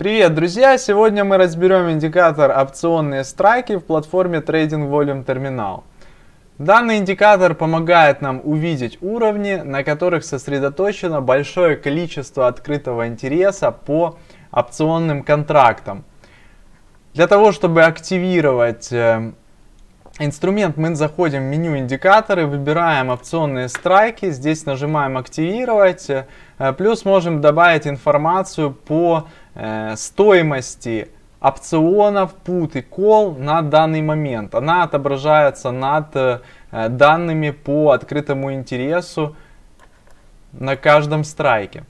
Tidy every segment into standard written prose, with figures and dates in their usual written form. Привет, друзья! Сегодня мы разберем индикатор опционные страйки в платформе Trading Volume Terminal. Данный индикатор помогает нам увидеть уровни, на которых сосредоточено большое количество открытого интереса по опционным контрактам. Для того, чтобы активировать инструмент, мы заходим в меню индикаторы, выбираем опционные страйки, здесь нажимаем активировать, плюс можем добавить информацию по стоимости опционов, put и call на данный момент. Она отображается над данными по открытому интересу на каждом страйке.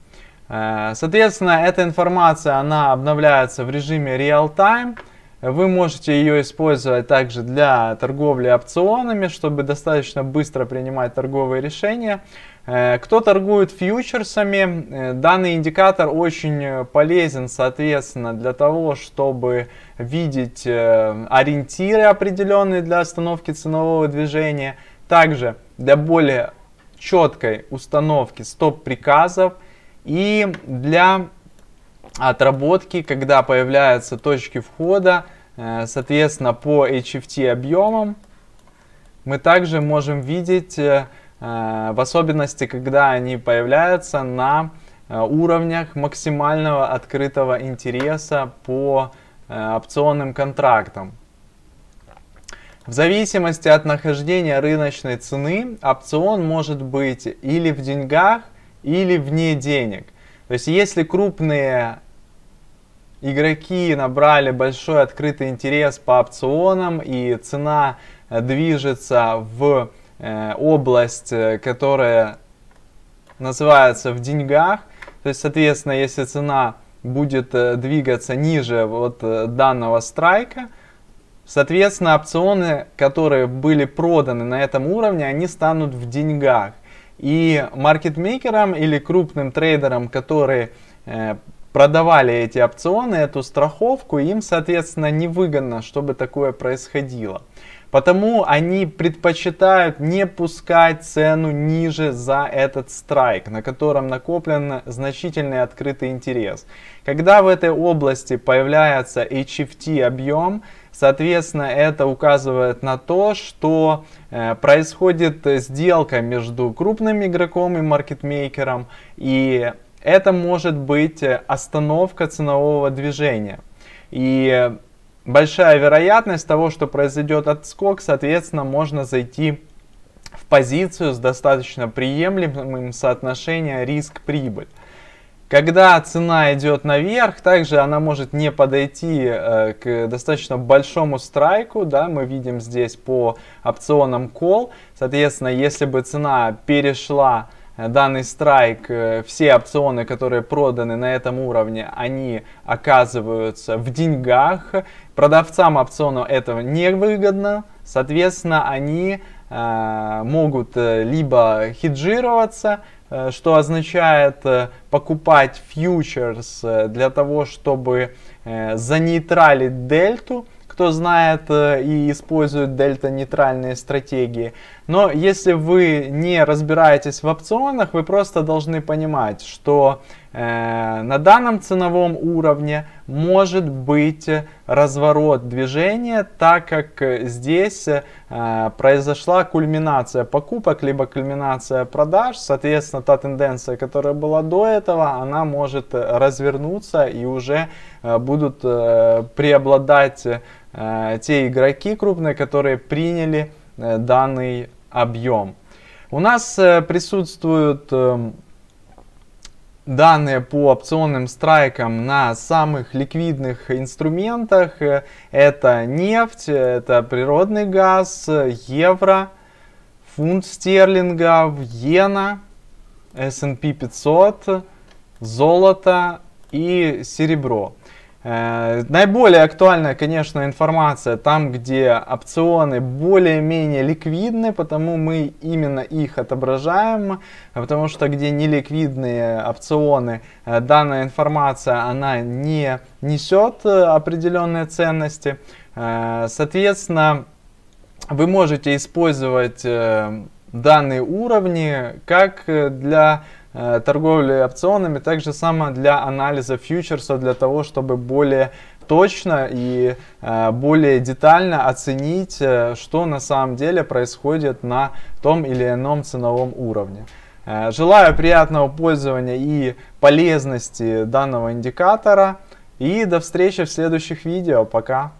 Соответственно, эта информация, она обновляется в режиме real-time. Вы можете ее использовать также для торговли опционами, чтобы достаточно быстро принимать торговые решения. Кто торгует фьючерсами, данный индикатор очень полезен, соответственно, для того, чтобы видеть ориентиры определенные для остановки ценового движения, также для более четкой установки стоп-приказов и для отработки, когда появляются точки входа, соответственно, по HFT объемам. Мы также можем видеть, в особенности, когда они появляются на уровнях максимального открытого интереса по опционным контрактам. В зависимости от нахождения рыночной цены, опцион может быть или в деньгах, или вне денег. То есть, если крупные игроки набрали большой открытый интерес по опционам и цена движется в область, которая называется в деньгах, то есть, соответственно, если цена будет двигаться ниже вот данного страйка, соответственно, опционы, которые были проданы на этом уровне, они станут в деньгах. И маркетмейкерам или крупным трейдерам, которые продавали эти опционы, эту страховку, им, соответственно, невыгодно, чтобы такое происходило. Потому они предпочитают не пускать цену ниже за этот страйк, на котором накоплен значительный открытый интерес. Когда в этой области появляется HFT объем, соответственно, это указывает на то, что происходит сделка между крупным игроком и маркетмейкером, и это может быть остановка ценового движения. И большая вероятность того, что произойдет отскок, соответственно, можно зайти в позицию с достаточно приемлемым соотношением риск-прибыль. Когда цена идет наверх, также она может не подойти к достаточно большому страйку, да, мы видим здесь по опционам call. Соответственно, если бы цена перешла данный страйк, все опционы, которые проданы на этом уровне, они оказываются в деньгах. Продавцам опционов этого невыгодно, соответственно, они могут либо хеджироваться, что означает покупать фьючерс для того, чтобы занейтралить дельту, кто знает и использует дельта-нейтральные стратегии. Но если вы не разбираетесь в опционах, вы просто должны понимать, что на данном ценовом уровне может быть разворот движения, так как здесь произошла кульминация покупок, либо кульминация продаж. Соответственно, та тенденция, которая была до этого, она может развернуться, и уже будут преобладать те игроки крупные, которые приняли данный объем. У нас присутствуют данные по опционным страйкам на самых ликвидных инструментах. Это нефть, это природный газ, евро, фунт стерлингов, иена, S&P 500, золото и серебро. Наиболее актуальная, конечно, информация там, где опционы более-менее ликвидны, потому мы именно их отображаем, потому что где неликвидные опционы, данная информация, она не несет определенной ценности. Соответственно, вы можете использовать данные уровни как для торговли опционами. Так же самое для анализа фьючерса, для того, чтобы более точно и более детально оценить, что на самом деле происходит на том или ином ценовом уровне. Желаю приятного пользования и полезности данного индикатора. И до встречи в следующих видео. Пока!